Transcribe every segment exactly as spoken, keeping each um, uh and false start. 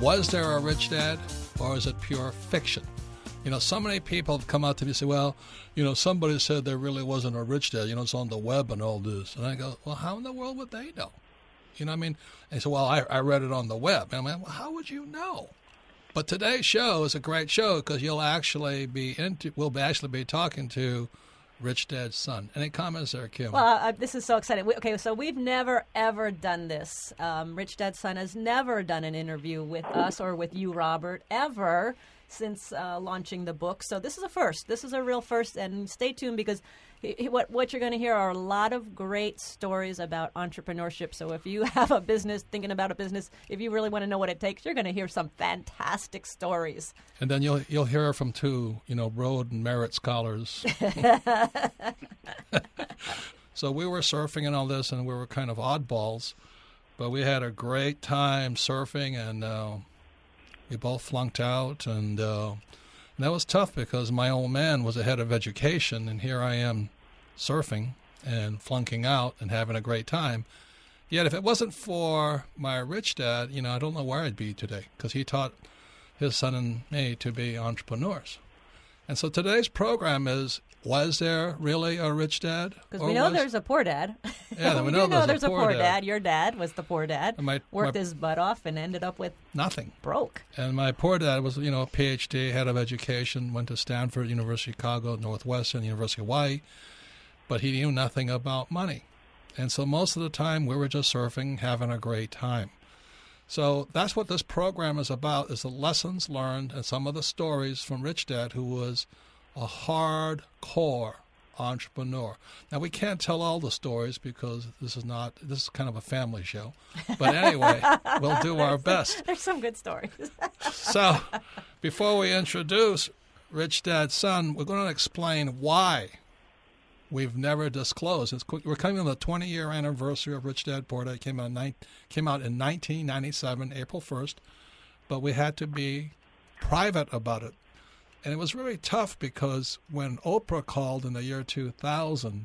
Was there a rich dad, or is it pure fiction? You know, so many people have come out to me and say, well, you know, somebody said there really wasn't a rich dad. You know, it's on the web and all this. And I go, well, how in the world would they know? You know what I mean? And they say, well, I, I read it on the web. And I'm like, well, how would you know? But today's show is a great show because you'll actually be into, we'll actually be talking to Rich Dad's son. Any comments there, Kim? Well, uh, this is so exciting. We, okay, so we've never, ever done this. Um, Rich Dad's son has never done an interview with us or with you, Robert, ever since uh, launching the book. So this is a first. This is a real first. And stay tuned because he, he, what, what you're going to hear are a lot of great stories about entrepreneurship. So if you have a business, thinking about a business, if you really want to know what it takes, you're going to hear some fantastic stories. And then you'll you'll hear from two, you know, Rhodes and Merritt scholars. So we were surfing and all this, and we were kind of oddballs, but we had a great time surfing, and uh, we both flunked out, and, uh, and that was tough because my old man was the head of education, and here I am surfing and flunking out and having a great time. Yet if it wasn't for my rich dad, you know, I don't know where I'd be today because he taught his son and me to be entrepreneurs. And so today's program is, was there really a rich dad? Because we know was... there's a poor dad. Yeah, we know, know there's, there's a poor, poor dad. dad. Your dad was the poor dad. And my, worked my... his butt off and ended up with nothing. Broke. And my poor dad was, you know, a P H D, head of education, went to Stanford, University of Chicago, Northwestern, University of Hawaii, but he knew nothing about money. And so most of the time we were just surfing, having a great time. So that's what this program is about, is the lessons learned and some of the stories from Rich Dad, who was a hardcore entrepreneur. Now, we can't tell all the stories because this is not, this is kind of a family show. But anyway, we'll do our best. There's some good stories. So before we introduce Rich Dad's son, we're going to explain why we've never disclosed. It's, we're coming on the twenty-year anniversary of Rich Dad Poor Dad. It came out, nine, came out in nineteen ninety-seven, April first, but we had to be private about it. And it was really tough because when Oprah called in the year two thousand,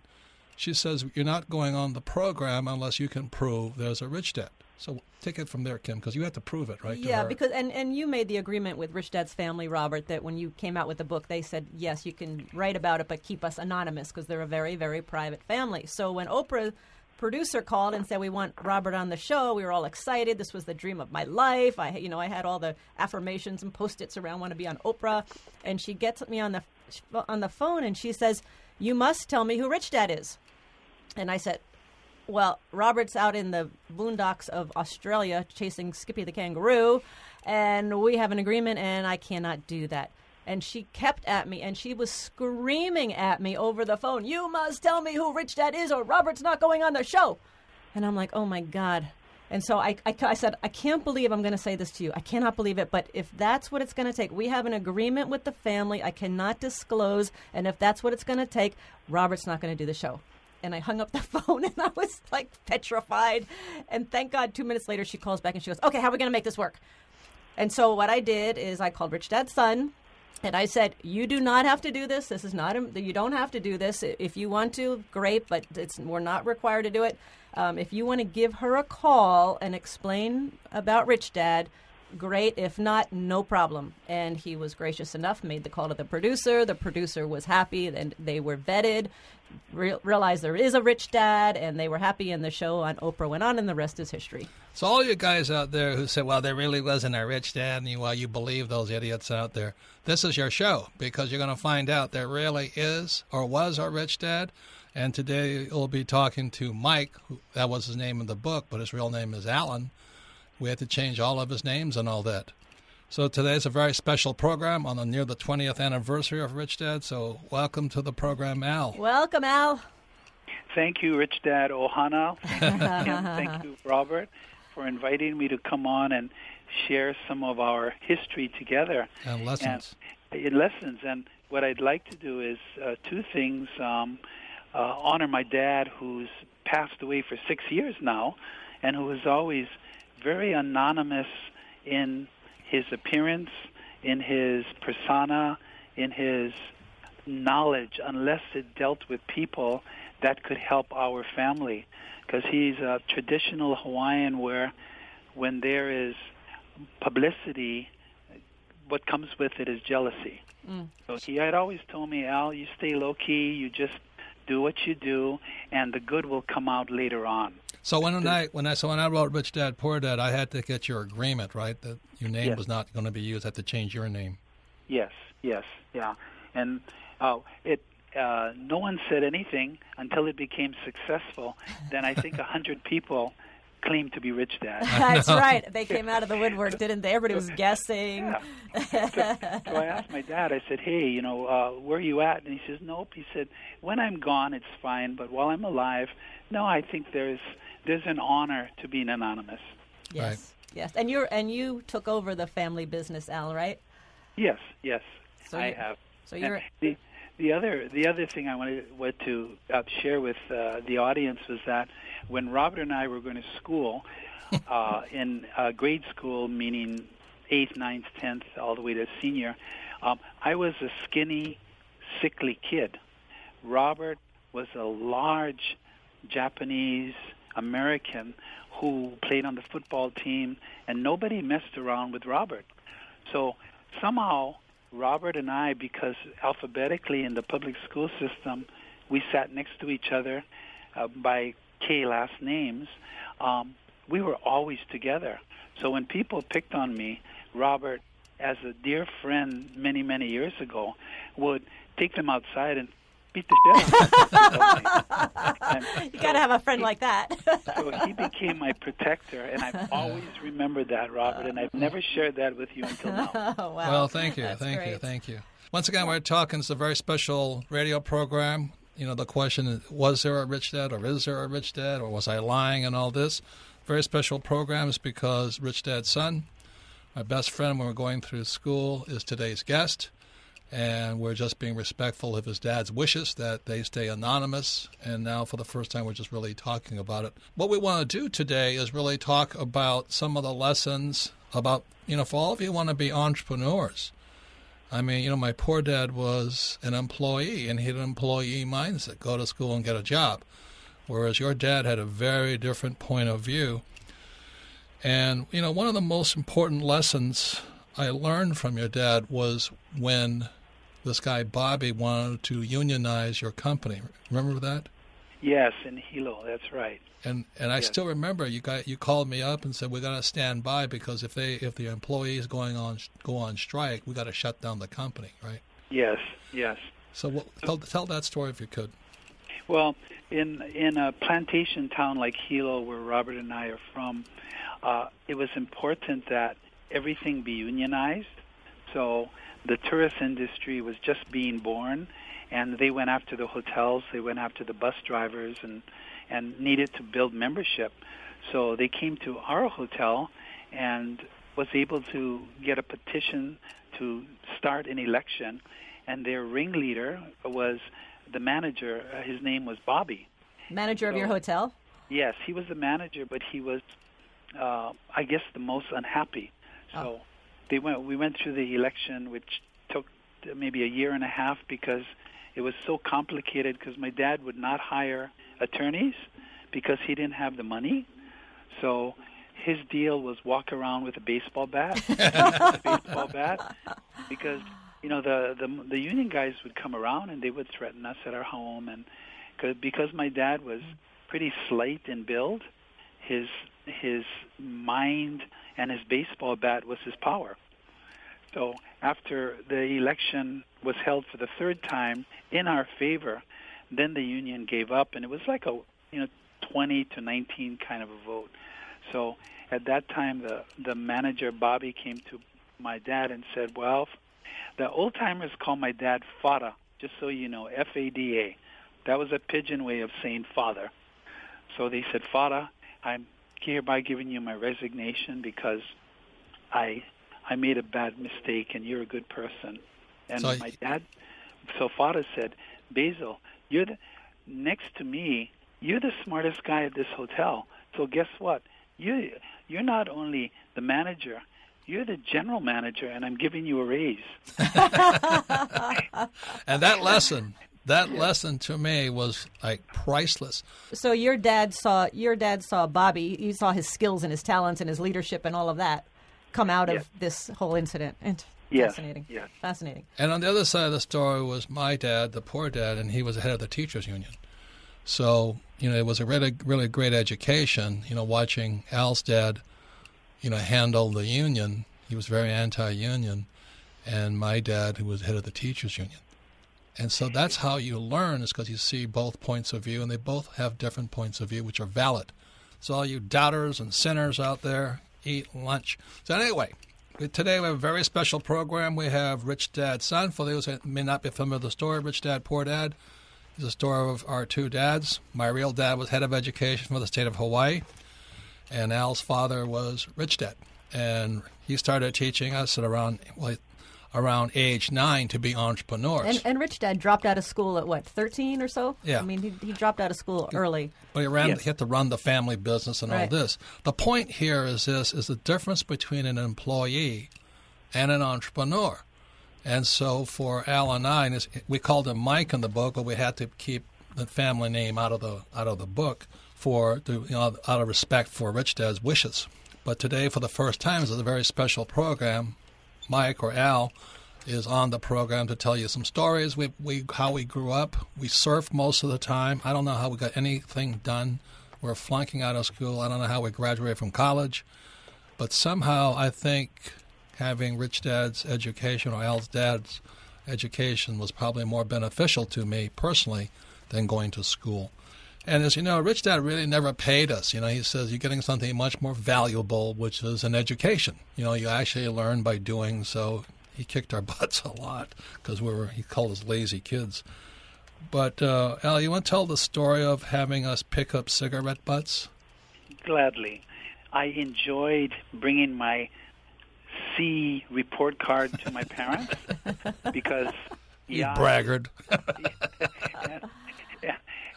she says, you're not going on the program unless you can prove there's a rich dad. So take it from there, Kim, because you had to prove it, right? Yeah, because and, and you made the agreement with Rich Dad's family, Robert, that when you came out with the book, they said, yes, you can write about it, but keep us anonymous because they're a very, very private family. So when Oprah producer called and said, we want Robert on the show, we were all excited. This was the dream of my life. I, you know, I had all the affirmations and Post-its around, want to be on Oprah. And she gets me on the on the phone and she says, you must tell me who Rich Dad is. And I said, well, Robert's out in the boondocks of Australia chasing Skippy the kangaroo, and we have an agreement, and I cannot do that. And she kept at me, and she was screaming at me over the phone, you must tell me who Rich Dad is, or Robert's not going on the show. And I'm like, oh, my God. And so I, I, I said, I can't believe I'm going to say this to you. I cannot believe it. But if that's what it's going to take, we have an agreement with the family. I cannot disclose. And if that's what it's going to take, Robert's not going to do the show. And I hung up the phone, and I was, like, petrified. And thank God two minutes later she calls back, and she goes, okay, how are we going to make this work? And so what I did is I called Rich Dad's son, and I said, you do not have to do this. This is not – you don't have to do this. If you want to, great, but it's, we're not required to do it. Um, if you want to give her a call and explain about Rich Dad – great. If not, no problem. And he was gracious enough, made the call to the producer. The producer was happy, and they were vetted, re realized there is a rich dad, and they were happy, and the show on Oprah went on, and the rest is history. So all you guys out there who said, well, there really wasn't a rich dad, and you, well, you believe those idiots out there, this is your show because you're going to find out there really is or was a rich dad. And today we'll be talking to Mike, who, that was his name in the book, but his real name is Alan. We had to change all of his names and all that. So today's a very special program on the near the twentieth anniversary of Rich Dad. So welcome to the program, Al. Welcome, Al. Thank you, Rich Dad Ohana. Thank you, Robert, for inviting me to come on and share some of our history together. And lessons. And, and lessons. And what I'd like to do is uh, two things. Um, uh, honor my dad, who's passed away for six years now, and who has always very anonymous in his appearance, in his persona, in his knowledge, unless it dealt with people that could help our family. Because he's a traditional Hawaiian where when there is publicity, what comes with it is jealousy. Mm. So he had always told me, Al, you stay low-key, you just do what you do, and the good will come out later on. So when I when I so when I wrote Rich Dad Poor Dad, I had to get your agreement, right? That your name yes. was not going to be used. I had to change your name. Yes, yes, yeah. And uh, it uh, no one said anything until it became successful. Then I think a hundred people claimed to be Rich Dad. That's right. They came out of the woodwork, didn't they? Everybody was guessing. Yeah. so, so I asked my dad, I said, hey, you know, uh, where are you at? And he says, nope. He said, when I'm gone, it's fine. But while I'm alive, no, I think there's there's an honor to being anonymous. Yes. Right. Yes. And you and you took over the family business, Al, right? Yes. Yes, so I you, have. So you're... The, the, other, the other thing I wanted, wanted to uh, share with uh, the audience was that when Robert and I were going to school, uh, in uh, grade school, meaning eighth, ninth, tenth, all the way to senior, um, I was a skinny, sickly kid. Robert was a large Japanese American who played on the football team, and nobody messed around with Robert. So somehow Robert and I, because alphabetically in the public school system, we sat next to each other uh, by K last names, um, we were always together. So when people picked on me, Robert, as a dear friend many, many years ago, would take them outside and beat the shit out of me. You got to have a friend he, like that. So he became my protector, and I've always remembered that, Robert, and I've never shared that with you until now. Oh, wow. Well, thank you. That's thank great. you. Thank you. Once again, we're talking. It's a very special radio program. You know, the question is, was there a Rich Dad, or is there a Rich Dad, or was I lying, and all this? Very special programs because Rich Dad's son, my best friend when we're going through school, is today's guest. And we're just being respectful of his dad's wishes that they stay anonymous. And now for the first time, we're just really talking about it. What we want to do today is really talk about some of the lessons about, you know, for all of you who want to be entrepreneurs. I mean, you know, my poor dad was an employee, and he had an employee mindset, go to school and get a job, whereas your dad had a very different point of view. And, you know, one of the most important lessons I learned from your dad was when this guy Bobby wanted to unionize your company. Remember that? Yes, in Hilo, that's right. And and I yes. still remember you got you called me up and said we got to stand by because if they if the employees going on go on strike, we got to shut down the company, right? Yes, yes. So well, tell tell that story if you could. Well, in in a plantation town like Hilo, where Robert and I are from, uh, it was important that everything be unionized. So the tourist industry was just being born, and they went after the hotels, they went after the bus drivers, and. and needed to build membership. So they came to our hotel and was able to get a petition to start an election. And their ringleader was the manager. His name was Bobby. Manager so, of your hotel? Yes, he was the manager, but he was, uh, I guess, the most unhappy. So oh. they went. we went through the election, which took maybe a year and a half because it was so complicated because my dad would not hire attorneys because he didn't have the money. So his deal was walk around with a baseball bat, a baseball bat, because, you know, the, the the union guys would come around and they would threaten us at our home. And cause, because my dad was pretty slight in build, his his mind and his baseball bat was his power. So after the election was held for the third time in our favor, then the union gave up, and it was like a you know twenty to nineteen kind of a vote. So at that time, the, the manager, Bobby, came to my dad and said, well, the old-timers call my dad Fada, just so you know, F A D A. That was a pidgin way of saying father. So they said, Fada, I'm hereby giving you my resignation because I I made a bad mistake, and you're a good person. And so my dad, so Fada said, Basil, you're the, next to me, you're the smartest guy at this hotel. So guess what? You, you're not only the manager, you're the general manager, and I'm giving you a raise. And that lesson, that yeah. lesson to me was like priceless. So your dad saw, your dad saw Bobby. You saw his skills and his talents and his leadership and all of that. come out yeah. of this whole incident. And yeah. Fascinating. Yeah. Fascinating. And on the other side of the story was my dad, the poor dad, and he was the head of the teachers union. So, you know, it was a really, really great education, you know, watching Al's dad, you know, handle the union. He was very anti-union. And my dad, who was head of the teachers union. And so that's how you learn, is because you see both points of view, and they both have different points of view, which are valid. So all you doubters and sinners out there, eat lunch. So anyway, today we have a very special program. We have Rich Dad's son. For those that may not be familiar with the story, Rich Dad, Poor Dad is the story of our two dads. My real dad was head of education for the state of Hawaii, and Al's father was Rich Dad. And he started teaching us at around... well, around age nine to be entrepreneurs. And, and Rich Dad dropped out of school at, what, thirteen or so? Yeah. I mean, he, he dropped out of school early. But he, ran, yes. he had to run the family business and right. all this. The point here is this, is the difference between an employee and an entrepreneur. And so for Al and I, and we called him Mike in the book, but we had to keep the family name out of the out of the book for the, you know, out of respect for Rich Dad's wishes. But today, for the first time, this is a very special program. Mike or Al is on the program to tell you some stories, we, we how we grew up. We surfed most of the time. I don't know how we got anything done. We were flunking out of school. I don't know how we graduated from college. But somehow I think having Rich Dad's education or Al's dad's education was probably more beneficial to me personally than going to school. And as you know, Rich Dad really never paid us. You know, he says you're getting something much more valuable, which is an education. You know, you actually learn by doing. So he kicked our butts a lot because we were, he called us lazy kids. But, uh, Al, you want to tell the story of having us pick up cigarette butts? Gladly. I enjoyed bringing my C report card to my parents because... You yeah, braggart.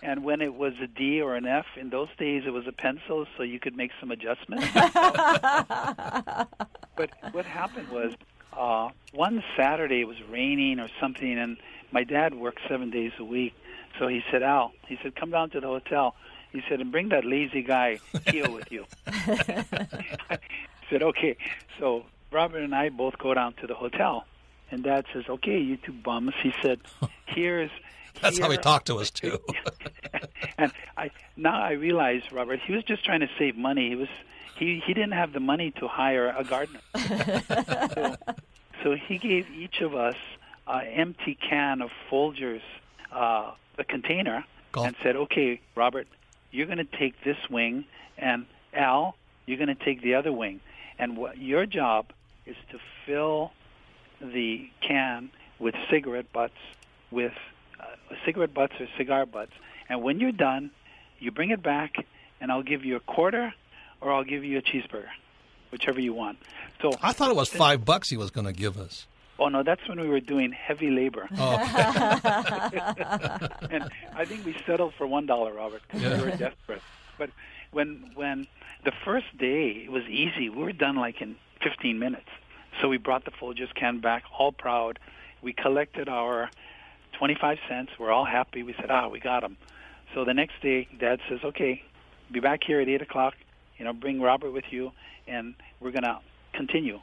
And when it was a D or an F, in those days it was a pencil, so you could make some adjustments. But what happened was uh, one Saturday it was raining or something, and my dad worked seven days a week. So he said, Al, he said, come down to the hotel. He said, and bring that lazy guy Keo with you. I said, okay. So Robert and I both go down to the hotel. And Dad says, okay, you two bums. He said, here's... That's Here. How he talked to us, too. And I now I realize, Robert, he was just trying to save money. He was he, he didn't have the money to hire a gardener. so, so he gave each of us an empty can of Folgers, uh, a container, Golf. and said, okay, Robert, you're going to take this wing, and Al, you're going to take the other wing. And what your job is to fill the can with cigarette butts, with... Uh, cigarette butts or cigar butts, and when you're done, you bring it back, and I'll give you a quarter, or I'll give you a cheeseburger, whichever you want. So I thought it was five bucks he was going to give us. Oh no, that's when we were doing heavy labor. Oh. And I think we settled for one dollar, Robert, because yeah. we were desperate. But when when the first day it was easy, we were done like in fifteen minutes. So we brought the Folgers can back, all proud. We collected our twenty-five cents. We're all happy. We said, ah, we got them. So the next day, Dad says, okay, be back here at eight o'clock. You know, bring Robert with you, and we're going to continue.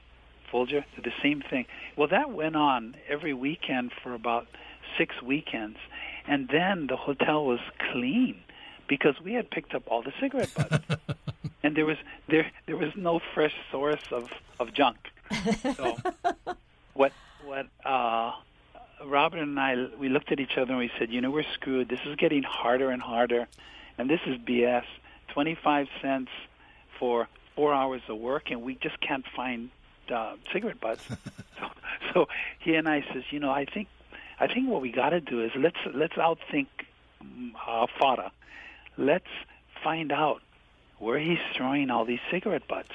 Folger did the same thing. Well, that went on every weekend for about six weekends. And then the hotel was clean because we had picked up all the cigarette butts. And there was there there was no fresh source of, of junk. So what, what, uh, Robert and I, we looked at each other and we said, you know, we're screwed. This is getting harder and harder, and this is B S. twenty-five cents for four hours of work, and we just can't find uh, cigarette butts. so, so he and I says, you know, I think I think what we got to do is let's let's outthink uh, Fada. Let's find out where he's throwing all these cigarette butts.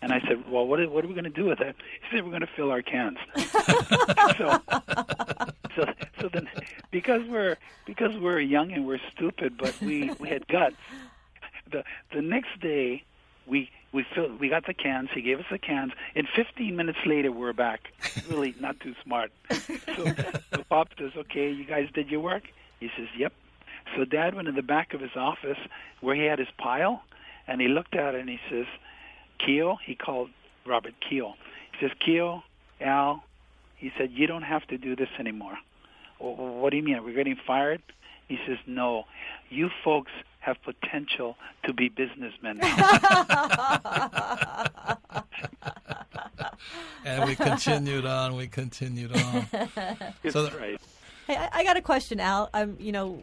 And I said, well, what are, what are we going to do with it? He said, we're going to fill our cans. so, so, so then, because we're because we're young and we're stupid, but we, we had guts. The the next day, we we filled, we got the cans. He gave us the cans, and fifteen minutes later, we're back. Really, not too smart. So, so Pop says, okay, you guys did your work. He says, yep. So Dad went in the back of his office where he had his pile, and he looked at it and he says, Keo, he called Robert Kiyosaki. He says, Kiyosaki, Al, he said, you don't have to do this anymore. Well, what do you mean? Are we getting fired? He says, no, you folks have potential to be businessmen. And we continued on, we continued on. So the, right. Hey, I, I got a question, Al. Um, you know,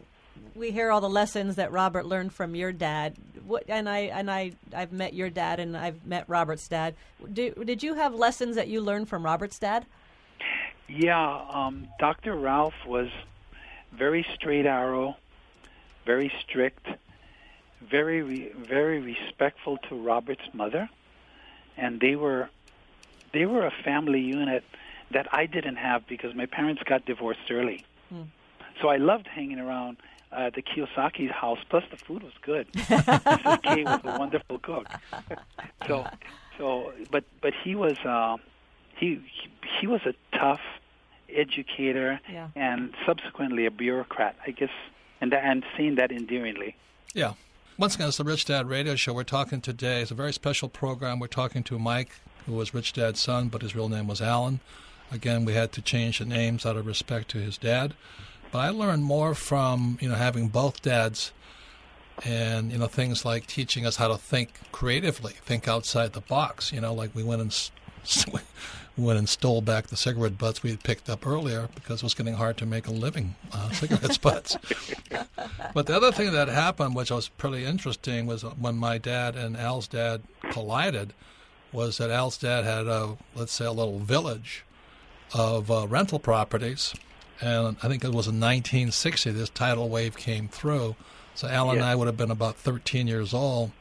we hear all the lessons that Robert learned from your dad. What, and I and I I've met your dad, and I've met Robert's dad. Do, did you have lessons that you learned from Robert's dad? Yeah, um, Doctor Ralph was very straight arrow, very strict, very re- very respectful to Robert's mother, and they were they were a family unit that I didn't have because my parents got divorced early. Mm. So I loved hanging around uh, the Kiyosaki's house. Plus, the food was good. Missus K was a wonderful cook. so, so, but but he was uh, he he was a tough educator, yeah, and subsequently a bureaucrat, I guess. And I'm saying that endearingly. Yeah. Once again, it's the Rich Dad Radio Show. We're talking today. It's a very special program. We're talking to Mike, who was Rich Dad's son, but his real name was Alan. Again, we had to change the names out of respect to his dad. But I learned more from, you know, having both dads, and, you know, things like teaching us how to think creatively, think outside the box. You know, like we went and we went and stole back the cigarette butts we had picked up earlier because it was getting hard to make a living on uh, cigarette butts. But the other thing that happened, which was pretty interesting, was when my dad and Al's dad collided, was that Al's dad had, a, let's say, a little village of uh, rental properties. And I think it was in nineteen sixty this tidal wave came through. So Alan, yeah, and I would have been about thirteen years old.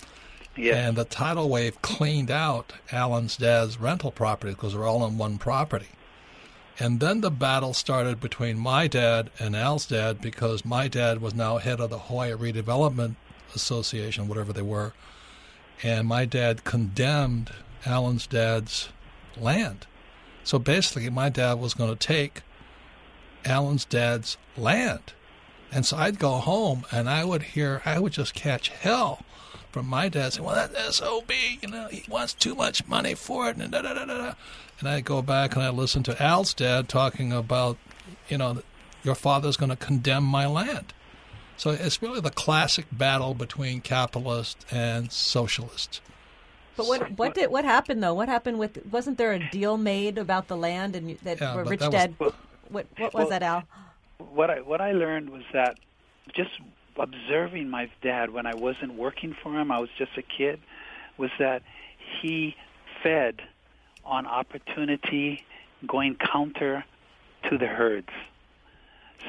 Yeah. And the tidal wave cleaned out Alan's dad's rental properties because they're all on one property. And then the battle started between my dad and Al's dad because my dad was now head of the Hawaii Redevelopment Association, whatever they were. And my dad condemned Alan's dad's land. So basically my dad was going to take Alan's dad's land. And so I'd go home and I would hear, I would just catch hell from my dad saying, well, that S O B, you know, he wants too much money for it. And da, da, da, da. And I'd go back and I'd listen to Al's dad talking about, you know, your father's going to condemn my land. So it's really the classic battle between capitalists and socialists. But what what did what happened though? What happened with? Wasn't there a deal made about the land and that, yeah, where Rich that Dad? Was, What, what was well, that, Al? What I what I learned was that just observing my dad when I wasn't working for him, I was just a kid, was that he fed on opportunity, going counter to the herds.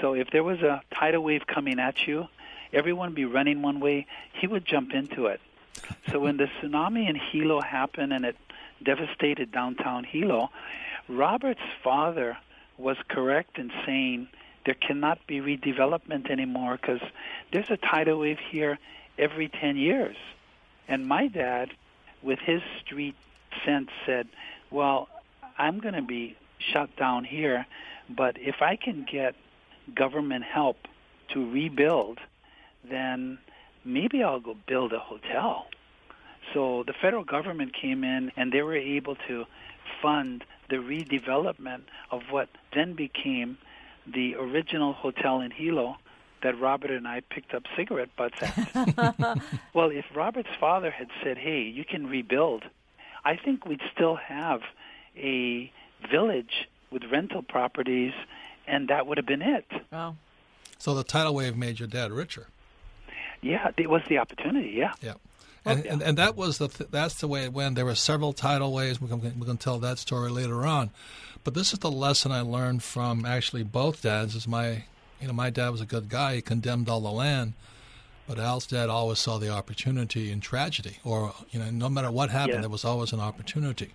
So if there was a tidal wave coming at you, everyone would be running one way, he would jump into it. So when the tsunami in Hilo happened and it devastated downtown Hilo, Robert's father was correct in saying there cannot be redevelopment anymore because there's a tidal wave here every ten years. And my dad, with his street sense, said, well, I'm going to be shut down here, but if I can get government help to rebuild, then maybe I'll go build a hotel. So the federal government came in, and they were able to fund the redevelopment of what then became the original hotel in Hilo that Robert and I picked up cigarette butts at. Well, if Robert's father had said, hey, you can rebuild, I think we'd still have a village with rental properties, and that would have been it. Wow. So the tidal wave made your dad richer. Yeah, it was the opportunity, yeah. Yeah. And, and and that was the th- that's the way it went. There were several tidal waves. We're going to tell that story later on, but this is the lesson I learned from actually both dads. Is my you know my dad was a good guy. He condemned all the land, but Al's dad always saw the opportunity in tragedy. Or you know no matter what happened, yeah, there was always an opportunity.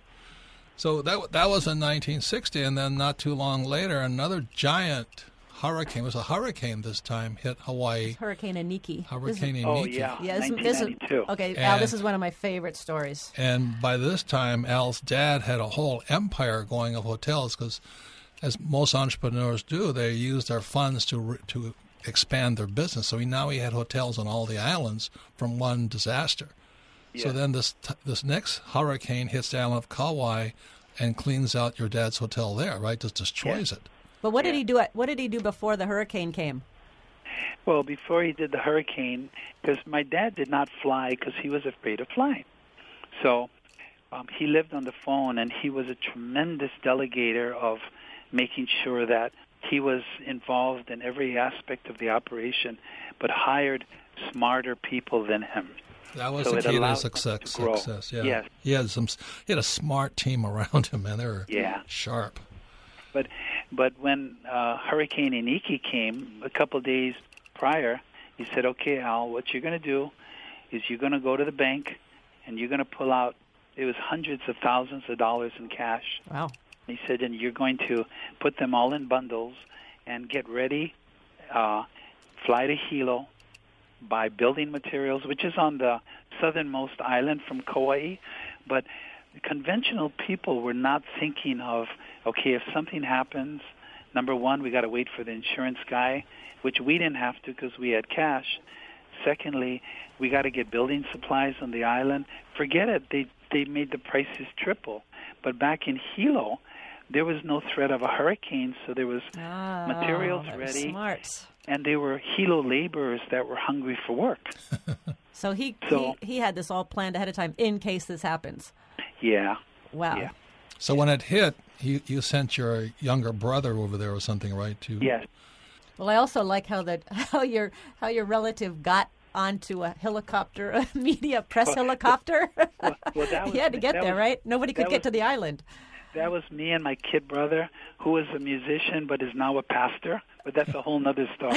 So that that was in nineteen sixty, and then not too long later, another giant hurricane. It was a hurricane this time, hit Hawaii. Hurricane Iniki. Hurricane Iniki. Oh, yeah, yeah, this, nineteen ninety-two. This is, okay, and, Al, this is one of my favorite stories. And by this time, Al's dad had a whole empire going of hotels because, as most entrepreneurs do, they use their funds to to expand their business. So he, now he had hotels on all the islands from one disaster. Yeah. So then this this next hurricane hits the island of Kauai and cleans out your dad's hotel there, right? Just destroys yeah. it. But what yeah. did he do? What did he do before the hurricane came? Well, before he did the hurricane, because my dad did not fly because he was afraid of flying. So um, he lived on the phone, and he was a tremendous delegator of making sure that he was involved in every aspect of the operation, but hired smarter people than him. That was so the key to success. To success, yeah. Yes. He had some. He had a smart team around him, man. They were yeah. sharp. But, but when uh, Hurricane Iniki came a couple of days prior, he said, "Okay, Al, what you're going to do is you're going to go to the bank, and you're going to pull out." It was hundreds of thousands of dollars in cash. Wow. He said, "And you're going to put them all in bundles and get ready, uh, fly to Hilo." By building materials, which is on the southernmost island from Kauai. But conventional people were not thinking of, okay, if something happens, number one, we got to wait for the insurance guy, which we didn't have to because we had cash. Secondly, we got to get building supplies on the island. Forget it. They, they made the prices triple. But back in Hilo, there was no threat of a hurricane, so there was oh, materials that was ready. Smart. And they were Hilo laborers that were hungry for work. so he, so he he had this all planned ahead of time in case this happens. Yeah. Wow. Yeah. So when it hit, you, you sent your younger brother over there or something, right? To yes. Well, I also like how that how your how your relative got onto a helicopter, a media press well, helicopter. Well, well, that was, he had to get there, was, right? Nobody could get was, to the island. That was me and my kid brother, who was a musician but is now a pastor. But that's a whole nother story.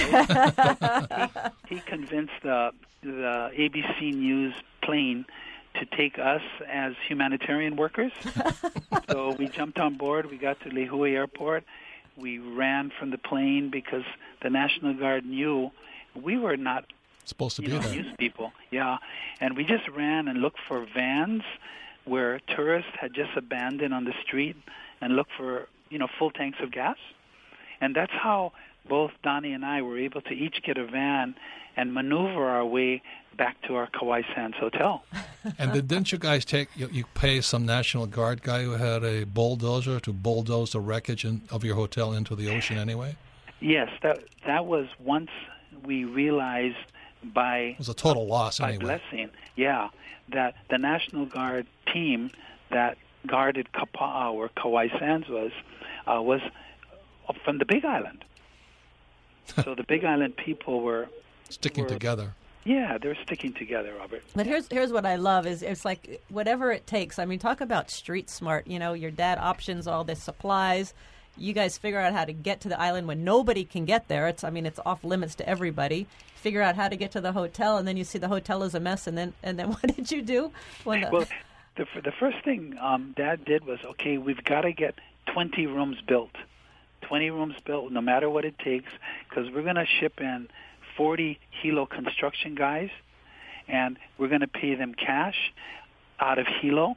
he, he convinced the, the A B C News plane to take us as humanitarian workers. So we jumped on board. We got to Lihue Airport. We ran from the plane because the National Guard knew we were not supposed to be there. News people. Yeah. And we just ran and looked for vans where tourists had just abandoned on the street and looked for, you know, full tanks of gas. And that's how both Donnie and I were able to each get a van and maneuver our way back to our Kauai Sands Hotel. And then didn't you guys take, you, you pay some National Guard guy who had a bulldozer to bulldoze the wreckage in, of your hotel into the ocean anyway? Yes, that that was once we realized by... It was a total loss by anyway. By blessing, yeah, that the National Guard team that guarded Kapa'a, where Kauai Sands was, uh, was... from the Big Island. So the Big Island people were... Sticking were, together. Yeah, they were sticking together, Robert. But here's here's what I love is it's like whatever it takes. I mean, talk about street smart. You know, your dad options all this supplies. You guys figure out how to get to the island when nobody can get there. It's I mean, it's off limits to everybody. Figure out how to get to the hotel, and then you see the hotel is a mess, and then and then what did you do? When the, well, the, the first thing um, Dad did was, okay, we've got to get twenty rooms built. twenty rooms built, no matter what it takes, because we're going to ship in forty Hilo construction guys, and we're going to pay them cash out of Hilo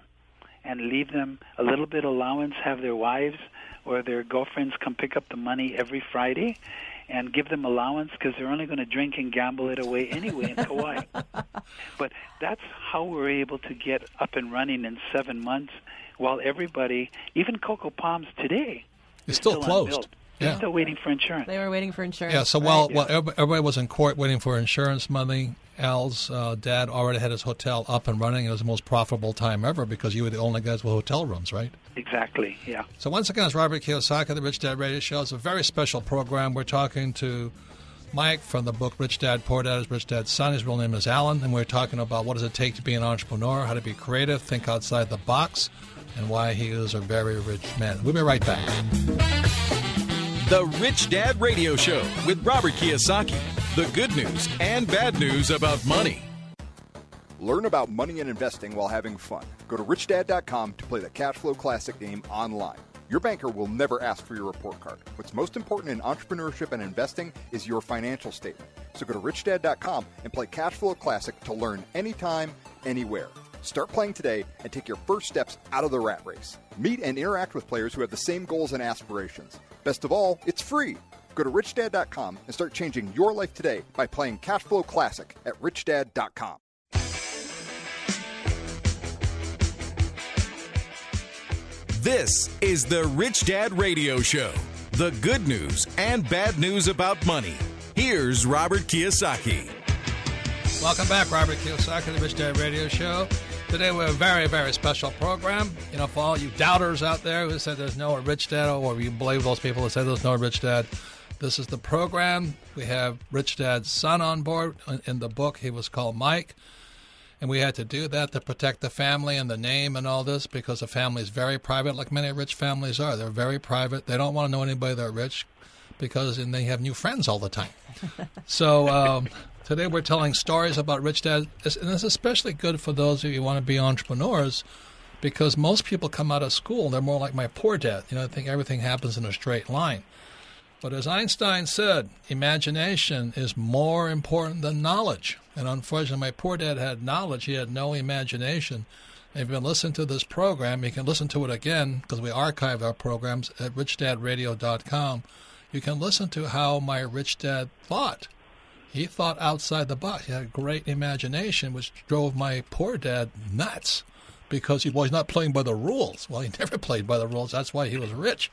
and leave them a little bit allowance, have their wives or their girlfriends come pick up the money every Friday and give them allowance because they're only going to drink and gamble it away anyway in Kauai. But that's how we were able to get up and running in seven months while everybody, even Coco Palms today, It's still, still closed. Unbuilt. They're yeah. still waiting for insurance. They were waiting for insurance. Yeah, so right? while, yeah. while everybody was in court waiting for insurance money, Al's uh, dad already had his hotel up and running. It was the most profitable time ever because you were the only guys with hotel rooms, right? Exactly, yeah. So once again, it's Robert Kiyosaki, the Rich Dad Radio Show. It's a very special program. We're talking to Mike from the book Rich Dad, Poor Dad, is Rich Dad's Son. His real name is Alan, and we're talking about what does it take to be an entrepreneur, how to be creative, think outside the box, and why he is a very rich man. We'll be right back. The Rich Dad Radio Show with Robert Kiyosaki. The good news and bad news about money. Learn about money and investing while having fun. Go to rich dad dot com to play the Cashflow Classic game online. Your banker will never ask for your report card. What's most important in entrepreneurship and investing is your financial statement. So go to rich dad dot com and play Cashflow Classic to learn anytime, anywhere. Start playing today and take your first steps out of the rat race. Meet and interact with players who have the same goals and aspirations. Best of all, it's free. Go to rich dad dot com and start changing your life today by playing Cashflow Classic at rich dad dot com. This is the Rich Dad Radio Show. The good news and bad news about money. Here's Robert Kiyosaki. Welcome back, Robert Kiyosaki, the Rich Dad Radio Show. Today we have a very, very special program. You know, for all you doubters out there who said there's no Rich Dad, or you believe those people who said there's no Rich Dad, this is the program. We have Rich Dad's son on board. In the book, he was called Mike. And we had to do that to protect the family and the name and all this, because the family is very private, like many rich families are. They're very private. They don't want to know anybody that are rich, because and they have new friends all the time. So um, today we're telling stories about Rich Dad. And it's especially good for those of you who want to be entrepreneurs, because most people come out of school and they're more like my poor dad. You know, they think everything happens in a straight line. But as Einstein said, imagination is more important than knowledge. And unfortunately, my poor dad had knowledge. He had no imagination. And if you've been listening to this program, you can listen to it again, because we archive our programs at rich dad radio dot com. You can listen to how my rich dad thought. He thought outside the box. He had a great imagination, which drove my poor dad nuts, because he was not playing by the rules. Well, he never played by the rules. That's why he was rich.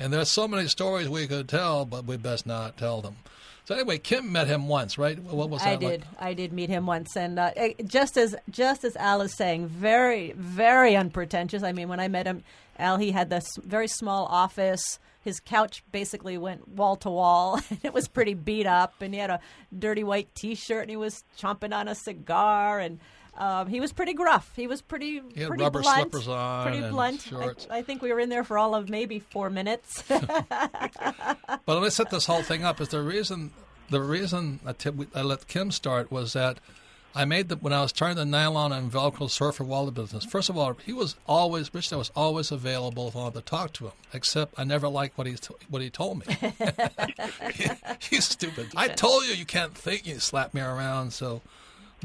And there's so many stories we could tell, but we best not tell them. So anyway, Kim met him once, right? What was that I did. Like? I did meet him once, and uh, just as just as Al is saying, very very unpretentious. I mean, when I met him, Al, he had this very small office. His couch basically went wall to wall, and it was pretty beat up. And he had a dirty white T-shirt, and he was chomping on a cigar, and Um, he was pretty gruff. He was pretty, he had pretty rubber blunt, slippers on, pretty and blunt. Shorts. I, I think we were in there for all of maybe four minutes. But let's set this whole thing up. Is the reason the reason I, t I let Kim start was that I made the when I was trying the nylon and Velcro surfer wallet business. First of all, he was always Rich Dad was always available if I wanted to talk to him. Except I never liked what he what he told me. He's stupid. I told you you can't think. You slapped me around so.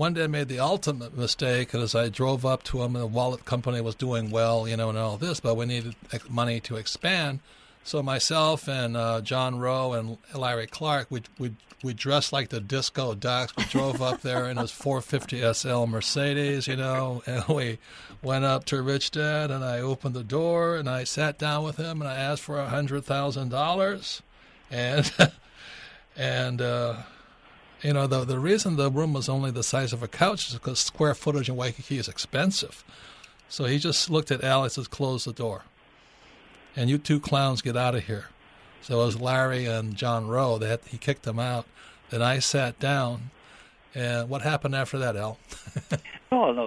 One day I made the ultimate mistake, because I drove up to him, and the wallet company was doing well, you know, and all this, but we needed money to expand. So myself and uh, John Rowe and Larry Clark, we, we, we dressed like the disco ducks. We drove up there in his four fifty S L Mercedes, you know, and we went up to Rich Dad, and I opened the door, and I sat down with him, and I asked for one hundred thousand dollars, and, and, uh, you know, the, the reason the room was only the size of a couch is because square footage in Waikiki is expensive. So he just looked at Al and says, close the door. And you two clowns get out of here. So it was Larry and John Rowe. They had, he kicked them out. Then I sat down. And what happened after that, Al? Oh, no.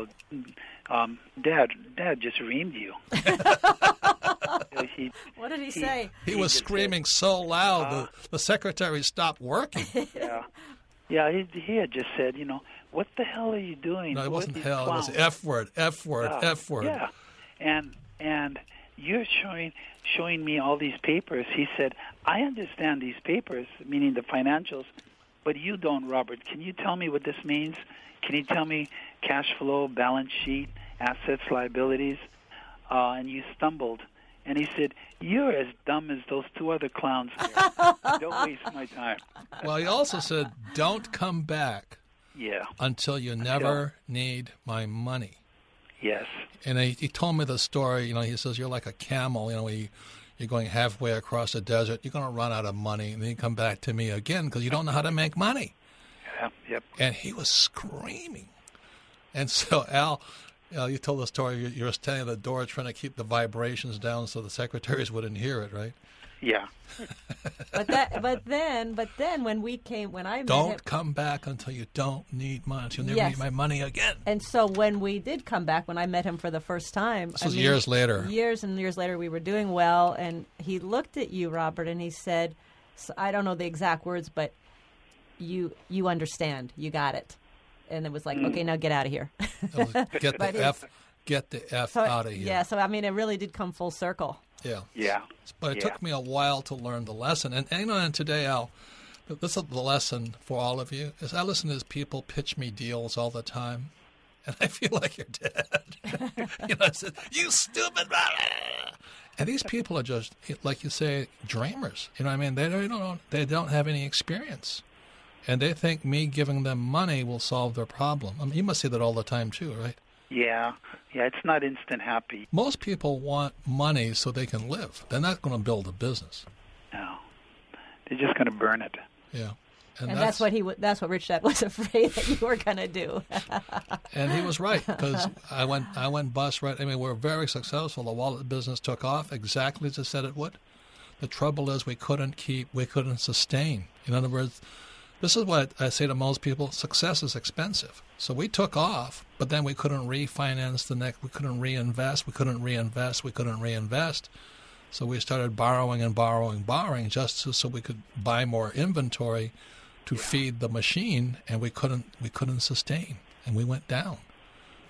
Um, Dad, Dad just reamed you. He, what did he, he say? He, he was screaming said, so loud uh, the, the secretary stopped working. Yeah. Yeah, he, he had just said, you know, what the hell are you doing? No, it wasn't hell. Clowns? It was F word, F word, uh, F word. Yeah, and and you're showing showing me all these papers. He said, I understand these papers, meaning the financials, but you don't, Robert. Can you tell me what this means? Can you tell me cash flow, balance sheet, assets, liabilities? Uh, and you stumbled. And he said, you're as dumb as those two other clowns there. Don't waste my time. Well, he also said, don't come back yeah. until you never need my money. Yes. And he, he told me the story. You know, he says, you're like a camel. You know, he, you're going halfway across the desert. You're going to run out of money. And then you come back to me again because you don't know how to make money. Yeah. Yep. And he was screaming. And so Al... You know, you told the story, you were standing at the door trying to keep the vibrations down so the secretaries wouldn't hear it, right? Yeah. but that, but then, but then when we came, when I met Don't him, come back until you don't need money. You'll never yes. need my money again. And so when we did come back, when I met him for the first time. This I was mean, years later. Years and years later, we were doing well, and he looked at you, Robert, and he said, so I don't know the exact words, but you, you understand. You got it. And it was like, mm. okay, now get out of here. was, get the F, get the F so, out of here. Yeah, so I mean, it really did come full circle. Yeah, yeah. But it yeah. took me a while to learn the lesson. And, and you know, and today, Al, this is the lesson for all of you. Is I listen to these people pitch me deals all the time, and I feel like you're dead. You know, I said, you stupid. Blah, blah. And these people are just, like you say, dreamers. You know, what I mean, they don't, they don't, they don't have any experience. And they think me giving them money will solve their problem. I mean, you must see that all the time too, right? Yeah, yeah, it's not instant happy. Most people want money so they can live. They're not going to build a business. No, they're just going to burn it. Yeah, and, and that's, that's what he—that's what Rich Dad was afraid that you were going to do. And he was right, because I went—I went bust. Right, I mean, we were very successful. The wallet business took off exactly as I said it would. The trouble is, we couldn't keep, we couldn't sustain. In other words, this is what I say to most people: success is expensive. So we took off, but then we couldn't refinance the next. We couldn't reinvest. We couldn't reinvest. We couldn't reinvest. So we started borrowing and borrowing, borrowing just so, so we could buy more inventory to yeah. feed the machine, and we couldn't. We couldn't sustain, and we went down.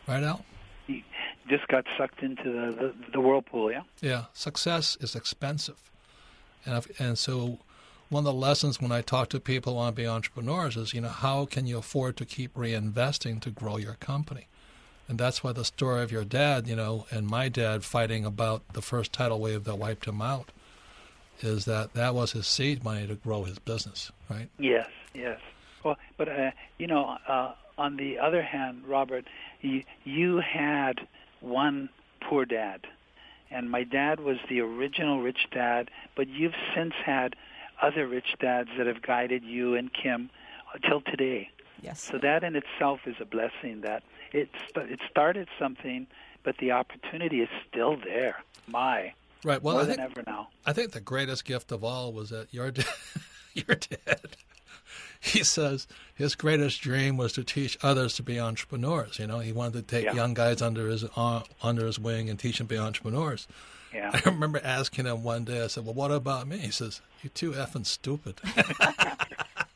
Right, Al? You just got sucked into the, the the whirlpool, yeah. Yeah, success is expensive, and I've, and so. One of the lessons when I talk to people who want to be entrepreneurs is, you know, how can you afford to keep reinvesting to grow your company? And that's why the story of your dad, you know, and my dad fighting about the first tidal wave that wiped him out is that that was his seed money to grow his business, right? Yes, yes. Well, but, uh, you know, uh, on the other hand, Robert, you, you had one poor dad. And my dad was the original rich dad, but you've since had other rich dads that have guided you and Kim till today. Yes. So that in itself is a blessing. That it st- it started something, but the opportunity is still there. My right. Well, more I than think, ever now. I think the greatest gift of all was that your dad, your dad. He says his greatest dream was to teach others to be entrepreneurs. You know, he wanted to take yeah. young guys under his uh, under his wing and teach them to be entrepreneurs. Yeah. I remember asking him one day, I said, well, what about me? He says, you're too effing stupid.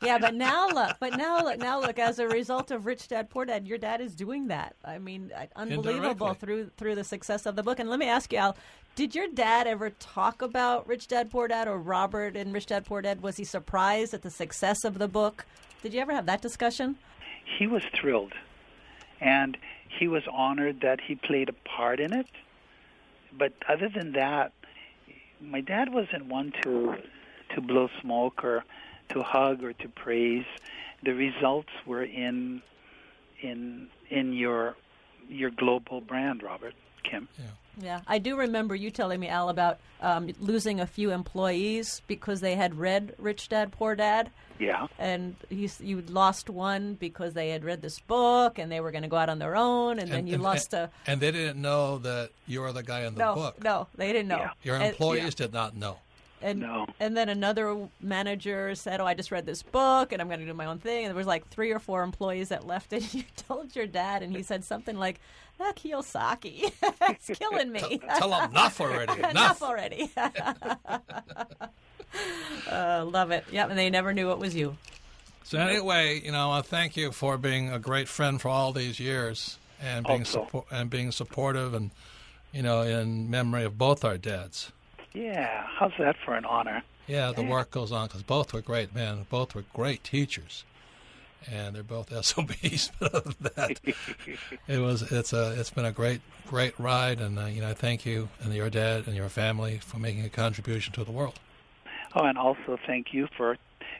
Yeah, but now look, but now look, now look, as a result of Rich Dad, Poor Dad, your dad is doing that. I mean, unbelievable Indirectly. through through the success of the book. And let me ask you, Al, did your dad ever talk about Rich Dad, Poor Dad or Robert and Rich Dad, Poor Dad? Was he surprised at the success of the book? Did you ever have that discussion? He was thrilled, and he was honored that he played a part in it. But other than that, my dad wasn't one to to blow smoke or to hug or to praise. The results were in in in your your global brand, Robert, Kim. Yeah. Yeah, I do remember you telling me, Al, about um, losing a few employees because they had read Rich Dad, Poor Dad. Yeah. And you, you lost one because they had read this book and they were going to go out on their own, and, and then you and, lost and, a... And they didn't know that you were the guy in the no, book. No, they didn't know. Yeah. Your employees and, yeah. did not know. And, no. and then another manager said, oh, I just read this book and I'm going to do my own thing. And there was like three or four employees that left, and you told your dad, and he said something like, ah, Kiyosaki, it's killing me. tell, tell him enough already. Enough, enough already. uh, love it. Yep, and they never knew it was you. So anyway, you know, I thank you for being a great friend for all these years and being, suppo- and being supportive and, you know, in memory of both our dads. Yeah, how's that for an honor? Yeah, the work goes on because both were great men. Both were great teachers, and they're both S O Bs. But other than that, it was it's a it's been a great great ride, and uh, you know, I thank you and your dad and your family for making a contribution to the world. Oh, and also thank you for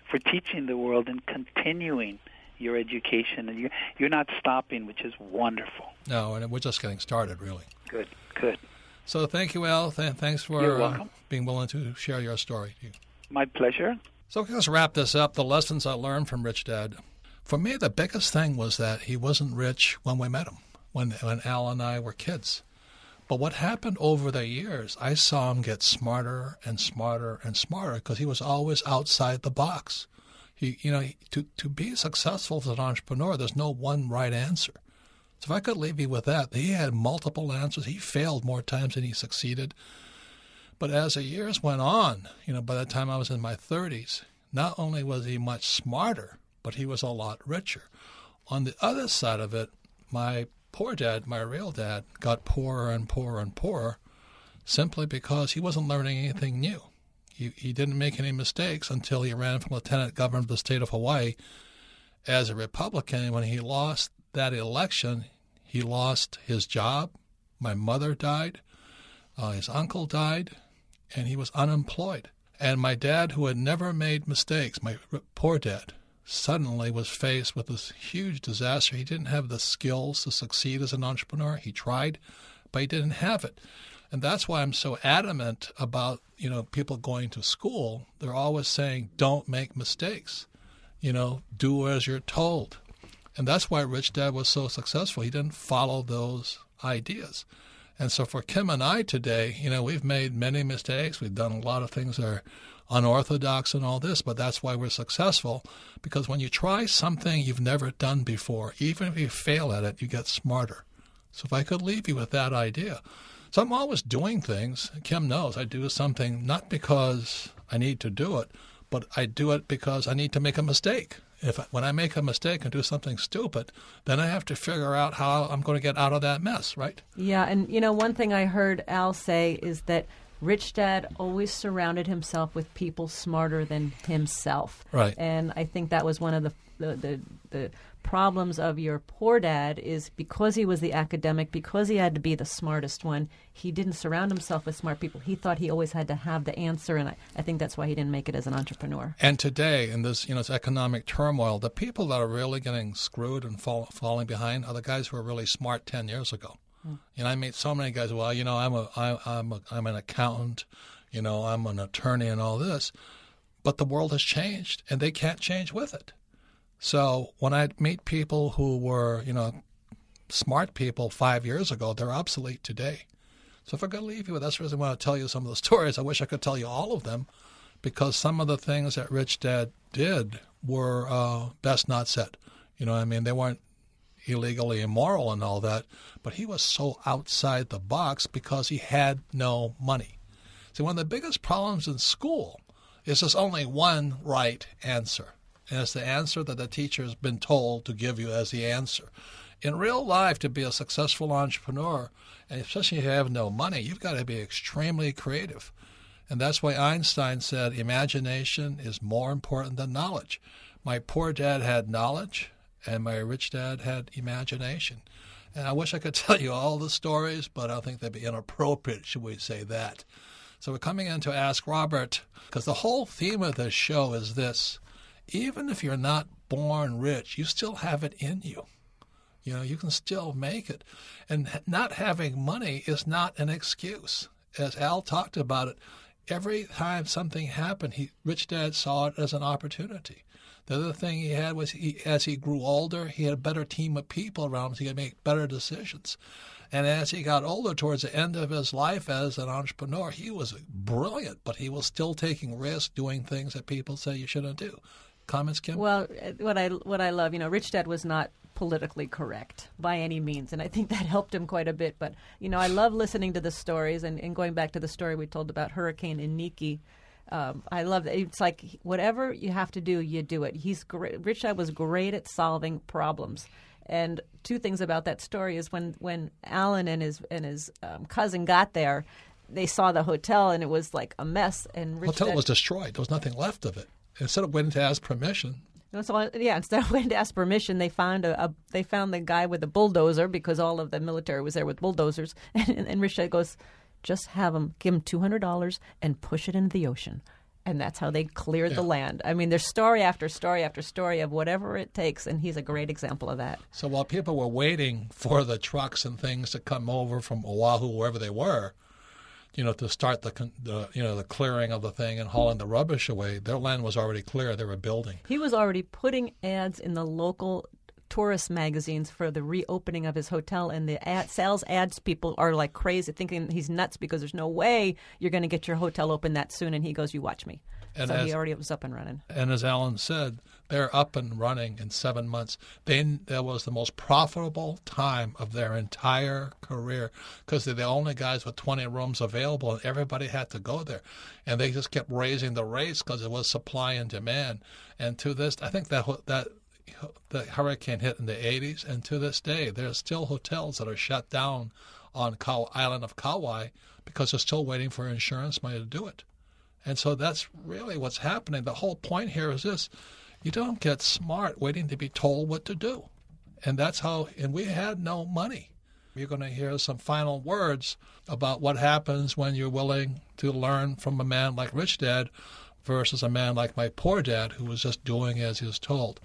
for teaching the world and continuing your education, and you you're not stopping, which is wonderful. No, and we're just getting started, really. Good, good. So thank you, Al. Th- thanks for uh, being willing to share your story. My pleasure. So let's wrap this up. The lessons I learned from Rich Dad. For me, the biggest thing was that he wasn't rich when we met him, when, when Al and I were kids. But what happened over the years, I saw him get smarter and smarter and smarter because he was always outside the box. He, you know, he, to, to be successful as an entrepreneur, there's no one right answer. So if I could leave you with that, he had multiple answers. He failed more times than he succeeded. But as the years went on, you know, by the time I was in my thirties, not only was he much smarter, but he was a lot richer. On the other side of it, my poor dad, my real dad, got poorer and poorer and poorer simply because he wasn't learning anything new. He, he didn't make any mistakes until he ran for lieutenant governor of the state of Hawaii as a Republican. And when he lost that election, he lost his job. My mother died. Uh, his uncle died. And he was unemployed. And my dad, who had never made mistakes, my poor dad, suddenly was faced with this huge disaster. He didn't have the skills to succeed as an entrepreneur. He tried, but he didn't have it. And that's why I'm so adamant about, you know, people going to school. They're always saying, don't make mistakes. You know, do as you're told. And that's why Rich Dad was so successful. He didn't follow those ideas. And so for Kim and I today, you know, we've made many mistakes. We've done a lot of things that are unorthodox and all this, but that's why we're successful, because when you try something you've never done before, even if you fail at it, you get smarter. So if I could leave you with that idea. So I'm always doing things. Kim knows I do something not because I need to do it, but I do it because I need to make a mistake. If when I make a mistake and do something stupid, then I have to figure out how I'm going to get out of that mess, right? Yeah, and you know, one thing I heard Al say is that Rich Dad always surrounded himself with people smarter than himself. Right. And I think that was one of the the, the, the problems of your poor dad, is because he was the academic, because he had to be the smartest one, he didn't surround himself with smart people. He thought he always had to have the answer, and I, I think that's why he didn't make it as an entrepreneur. And today, in this, you know, this economic turmoil, the people that are really getting screwed and fall, falling behind are the guys who were really smart ten years ago. Hmm. And I meet so many guys, well, you know, I'm a, I, I'm a, I'm an accountant, you know, I'm an attorney and all this, but the world has changed, and they can't change with it. So when I meet people who were, you know, smart people five years ago, they're obsolete today. So if I could leave you with, that's the reason I want to tell you some of the stories. I wish I could tell you all of them, because some of the things that Rich Dad did were uh, best not said. You know what I mean? They weren't illegally immoral and all that, but he was so outside the box because he had no money. See, one of the biggest problems in school is there's only one right answer. And it's the answer that the teacher has been told to give you as the answer. In real life, to be a successful entrepreneur, and especially if you have no money, you've got to be extremely creative. And that's why Einstein said imagination is more important than knowledge. My poor dad had knowledge, and my rich dad had imagination. And I wish I could tell you all the stories, but I think they'd be inappropriate, should we say that. So we're coming in to Ask Robert, because the whole theme of this show is this. Even if you're not born rich, you still have it in you. You know, you can still make it. And not having money is not an excuse. As Al talked about it, every time something happened, he, Rich Dad saw it as an opportunity. The other thing he had was he, as he grew older, he had a better team of people around him, so he could make better decisions. And as he got older, towards the end of his life as an entrepreneur, he was brilliant, but he was still taking risks, doing things that people say you shouldn't do. Comments, Kim? Well, what I what I love, you know, Rich Dad was not politically correct by any means, and I think that helped him quite a bit. But, you know, I love listening to the stories, and, and going back to the story we told about Hurricane Iniki. Um, I love that. It's like whatever you have to do, you do it. He's great. Rich Dad was great at solving problems. And two things about that story is when when Alan and his and his um, cousin got there, they saw the hotel and it was like a mess. And Rich hotel Dad, was destroyed. There was nothing left of it. Instead of waiting to ask permission. So, yeah, instead of waiting to ask permission, they found a, a they found the guy with a bulldozer, because all of the military was there with bulldozers. And, and Rich Dad goes, just have him, give him two hundred dollars and push it into the ocean. And that's how they cleared yeah. the land. I mean, there's story after story after story of whatever it takes, and he's a great example of that. So while people were waiting for the trucks and things to come over from Oahu, wherever they were, you know, to start the, the, you know, the clearing of the thing and hauling the rubbish away, their land was already clear. They were building. He was already putting ads in the local tourist magazines for the reopening of his hotel, and the ad, sales ads people are like crazy, thinking he's nuts because there's no way you're going to get your hotel open that soon. And he goes, you watch me. And so as, he already was up and running. And as Alan said, they're up and running in seven months. They, that was the most profitable time of their entire career, because they're the only guys with twenty rooms available, and everybody had to go there. And they just kept raising the rates because it was supply and demand. And to this, I think that that the hurricane hit in the eighties, and to this day, there's still hotels that are shut down on Kau- island of Kauai because they're still waiting for insurance money to do it. And so that's really what's happening. The whole point here is this. You don't get smart waiting to be told what to do. And that's how, and we had no money. You're going to hear some final words about what happens when you're willing to learn from a man like Rich Dad, versus a man like my poor dad who was just doing as he was told.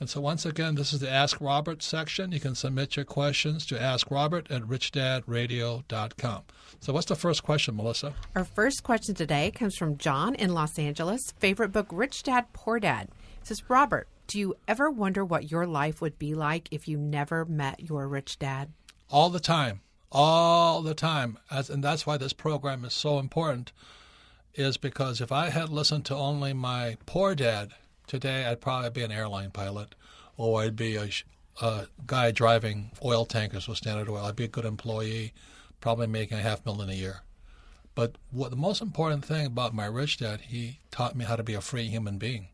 And so once again, this is the Ask Robert section. You can submit your questions to ask robert at rich dad radio dot com. So what's the first question, Melissa? Our first question today comes from John in Los Angeles. Favorite book, Rich Dad, Poor Dad. It says, Robert, do you ever wonder what your life would be like if you never met your rich dad? All the time. All the time. As, and that's why this program is so important, is because if I had listened to only my poor dad, today I'd probably be an airline pilot, or I'd be a, a guy driving oil tankers with Standard Oil. I'd be a good employee, probably making a half million a year. But what the most important thing about my rich dad, he taught me how to be a free human being.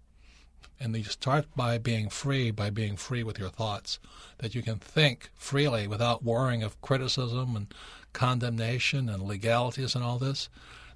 And you start by being free, by being free with your thoughts, that you can think freely without worrying of criticism and condemnation and legalities and all this.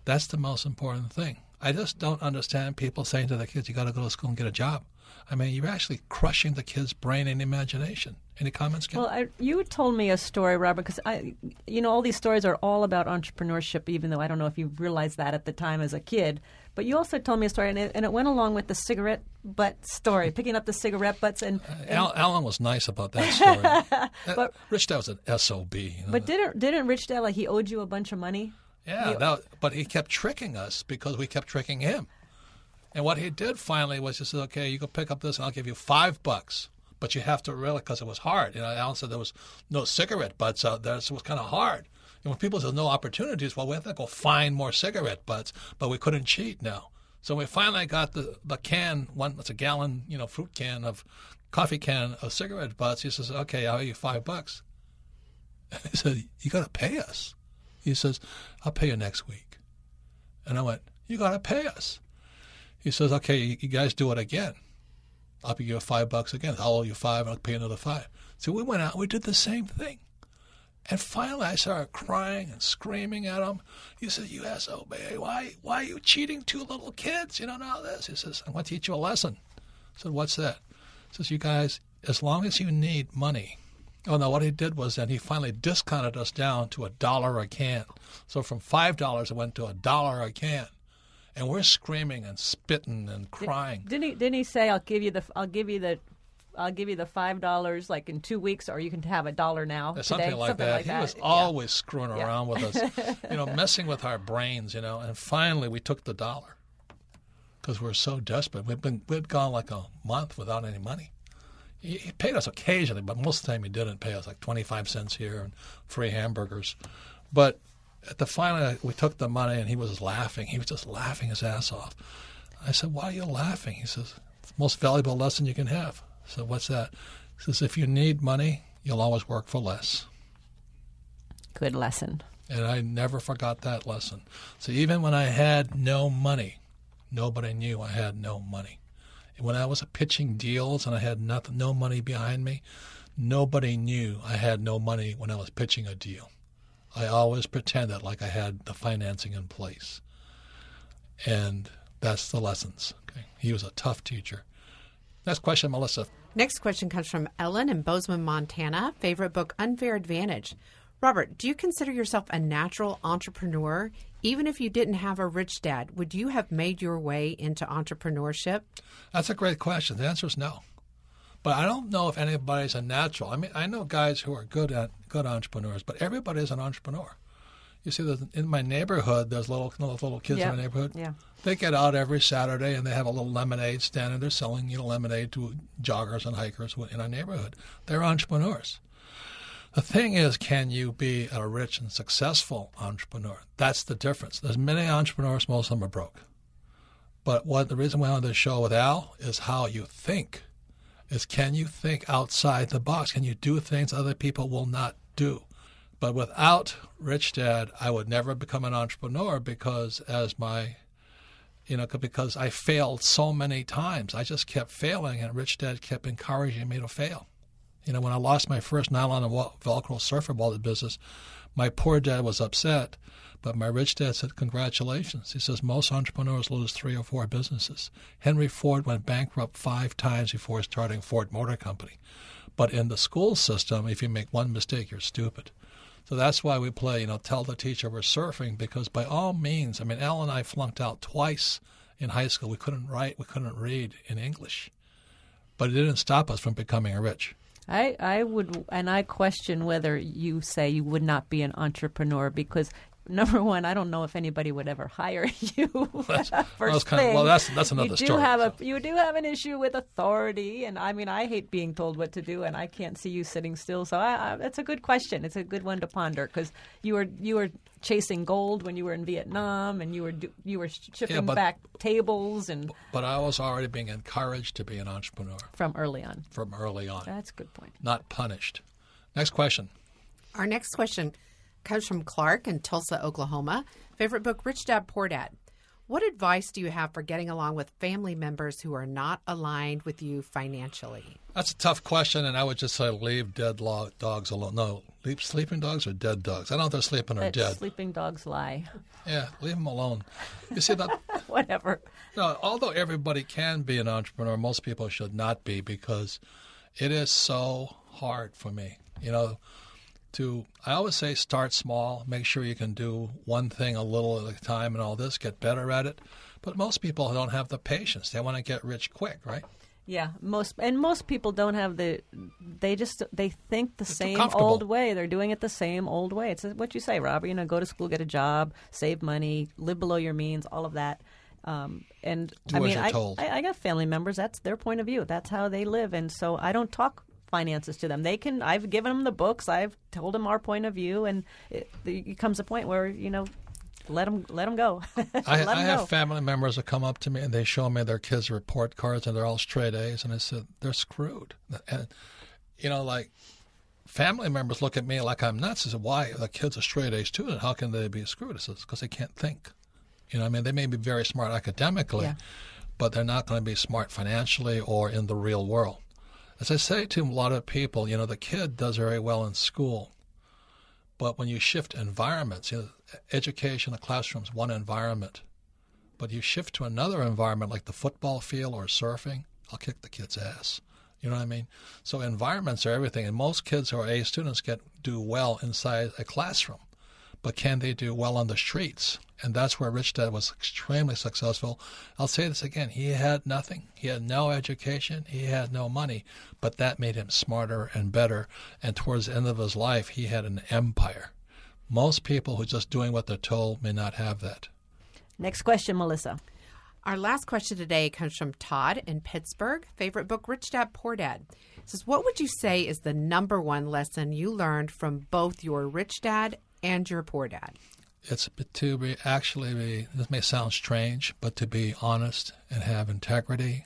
That's the most important thing. I just don't understand people saying to their kids, you got to go to school and get a job. I mean, you're actually crushing the kid's brain and imagination. Any comments, Kim? Well, I, you told me a story, Robert, because, I, you know, all these stories are all about entrepreneurship, even though I don't know if you realized that at the time as a kid. But you also told me a story, and it, and it went along with the cigarette butt story, picking up the cigarette butts. And, and uh, Alan was nice about that story. But, uh, Rich Dad was an S O B. You know, but didn't, didn't Rich Dad, like, he owed you a bunch of money? Yeah, that, but he kept tricking us because we kept tricking him. And what he did finally was he said, okay, you go pick up this and I'll give you five bucks. But you have to really, because it was hard. You know, Alan said there was no cigarette butts out there, so it was kind of hard. And when people said no opportunities, well, we have to go find more cigarette butts, but we couldn't cheat now. So we finally got the, the can, one, it's a gallon, you know, fruit can of, coffee can of cigarette butts. He says, okay, I'll owe you five bucks. He said, you got to pay us. He says, I'll pay you next week. And I went, you got to pay us. He says, okay, you guys do it again. I'll give you five bucks again. I'll owe you five, and I'll pay you another five. So we went out, we did the same thing. And finally I started crying and screaming at him. He said, you S O B, why, why are you cheating two little kids? You don't know this. He says, I want to teach you a lesson. I said, what's that? He says, you guys, as long as you need money, Oh, no, what he did was then he finally discounted us down to a dollar a can. So from five dollars, it went to a dollar a can. And we're screaming and spitting and crying. Did, didn't he Didn't he say, I'll give you the, I'll give you the, I'll give you the five dollars like in two weeks, or you can have a dollar now? Yeah, something today. like something that. Like he that. was always yeah. screwing around yeah. with us, you know, messing with our brains, you know. And finally we took the dollar because we were so desperate. We'd been, we'd gone like a month without any money. He paid us occasionally, but most of the time he didn't pay us, like twenty-five cents here and free hamburgers. But at the final, we took the money, and he was laughing. He was just laughing his ass off. I said, why are you laughing? He says, it's the most valuable lesson you can have. I said, what's that? He says, if you need money, you'll always work for less. Good lesson. And I never forgot that lesson. So even when I had no money, nobody knew I had no money. When I was pitching deals and I had nothing, no money behind me, nobody knew I had no money when I was pitching a deal. I always pretended like I had the financing in place. And that's the lessons. Okay? He was a tough teacher. Next question, Melissa. Next question comes from Ellen in Bozeman, Montana. Favorite book, Unfair Advantage. Robert, do you consider yourself a natural entrepreneur? Even if you didn't have a rich dad, would you have made your way into entrepreneurship? That's a great question. The answer is no. But I don't know if anybody's a natural. I mean, I know guys who are good at good entrepreneurs, but everybody's an entrepreneur. You see, in my neighborhood, there's little little kids yep. in my neighborhood. Yeah. They get out every Saturday, and they have a little lemonade stand, and they're selling you know, lemonade to joggers and hikers in our neighborhood. They're entrepreneurs. The thing is, can you be a rich and successful entrepreneur? That's the difference. There's many entrepreneurs, most of them are broke. But what the reason we're on this show with Al is how you think. Is can you think outside the box? Can you do things other people will not do? But without Rich Dad, I would never become an entrepreneur because as my, you know, because I failed so many times. I just kept failing, and Rich Dad kept encouraging me to fail. You know, when I lost my first nylon and Velcro surfer wallet business, my poor dad was upset, but my rich dad said, congratulations. He says, most entrepreneurs lose three or four businesses. Henry Ford went bankrupt five times before starting Ford Motor Company. But in the school system, if you make one mistake, you're stupid. So that's why we play, you know, tell the teacher we're surfing, because by all means, I mean, Al and I flunked out twice in high school. We couldn't write, we couldn't read in English, but it didn't stop us from becoming rich. I, I would, and I question whether you say you would not be an entrepreneur because, number one, I don't know if anybody would ever hire you. Well, that's, first kind thing. Of, well, that's that's another you do story. Have so. a, you do have an issue with authority, and I mean, I hate being told what to do, and I can't see you sitting still. So I, I, that's a good question. It's a good one to ponder because you were you were chasing gold when you were in Vietnam, and you were do, you were shipping yeah, but, back tables and. But I was already being encouraged to be an entrepreneur from early on. From early on. That's a good point. Not punished. Next question. Our next question comes from Clark in Tulsa, Oklahoma. Favorite book, Rich Dad, Poor Dad. What advice do you have for getting along with family members who are not aligned with you financially? That's a tough question, and I would just say leave dead dogs alone. No, leave sleeping dogs or dead dogs. I don't know if they're sleeping or Let dead. Sleeping dogs lie. Yeah, leave them alone. You see that? Whatever. No, although everybody can be an entrepreneur, most people should not be because it is so hard for me. You know, To, I always say start small, make sure you can do one thing a little at a time and all this, get better at it. But most people don't have the patience. They want to get rich quick, right? Yeah, most and most people don't have the, they just, they think the it's same old way. They're doing it the same old way. It's what you say, Robert, you know, go to school, get a job, save money, live below your means, all of that. Um, and do I mean, I, I, I got family members, that's their point of view. That's how they live. And so I don't talk finances to them. They can. I've given them the books. I've told them our point of view, and it, it comes a point where you know, let them let them go. I, let I them have go. Family members that come up to me and they show me their kids' report cards, and they're all straight A's, and I said they're screwed. And you know, like family members look at me like I'm nuts. I said, why the kids are straight A's too? And how can they be screwed? I said because they can't think. You know, I mean, they may be very smart academically, yeah. but they're not going to be smart financially or in the real world. As I say to a lot of people, you know, the kid does very well in school, but when you shift environments, you know, education, the classroom's one environment, but you shift to another environment like the football field or surfing, I'll kick the kid's ass. You know what I mean? So environments are everything, and most kids who are A students get do well inside a classroom, but can they do well on the streets? And that's where Rich Dad was extremely successful. I'll say this again. He had nothing. He had no education. He had no money. But that made him smarter and better. And towards the end of his life, he had an empire. Most people who are just doing what they're told may not have that. Next question, Melissa. Our last question today comes from Todd in Pittsburgh. Favorite book, Rich Dad, Poor Dad. It says, what would you say is the number one lesson you learned from both your Rich Dad and your Poor Dad? It's to be actually, be, this may sound strange, but to be honest and have integrity.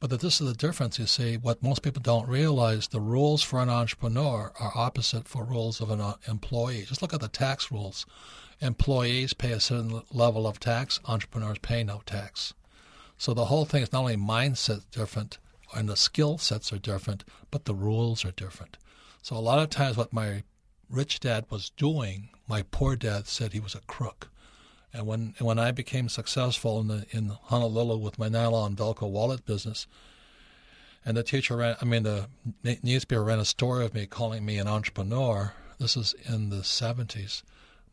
But that this is the difference, you see. What most people don't realize, the rules for an entrepreneur are opposite for rules of an employee. Just look at the tax rules. Employees pay a certain level of tax. Entrepreneurs pay no tax. So the whole thing is not only mindset different and the skill sets are different, but the rules are different. So a lot of times what my Rich Dad was doing, my Poor Dad said he was a crook. And when when I became successful in the, in Honolulu with my nylon Velcro wallet business, and the teacher ran, I mean the newspaper ran a story of me calling me an entrepreneur. This is in the seventies.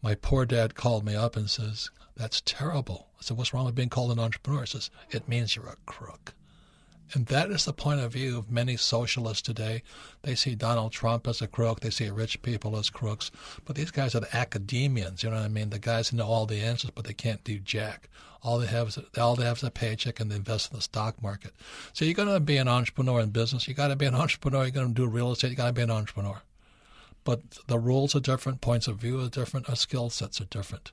My Poor Dad called me up and says, "That's terrible." I said, "What's wrong with being called an entrepreneur?" He says, "It means you're a crook." And that is the point of view of many socialists today. They see Donald Trump as a crook. They see rich people as crooks. But these guys are the academicians, you know what I mean? The guys who know all the answers, but they can't do jack. All they have is a, all they have is a paycheck, and they invest in the stock market. So you're going to be an entrepreneur in business. You've got to be an entrepreneur. You're going to do real estate. You've got to be an entrepreneur. But the rules are different. Points of view are different. Our skill sets are different.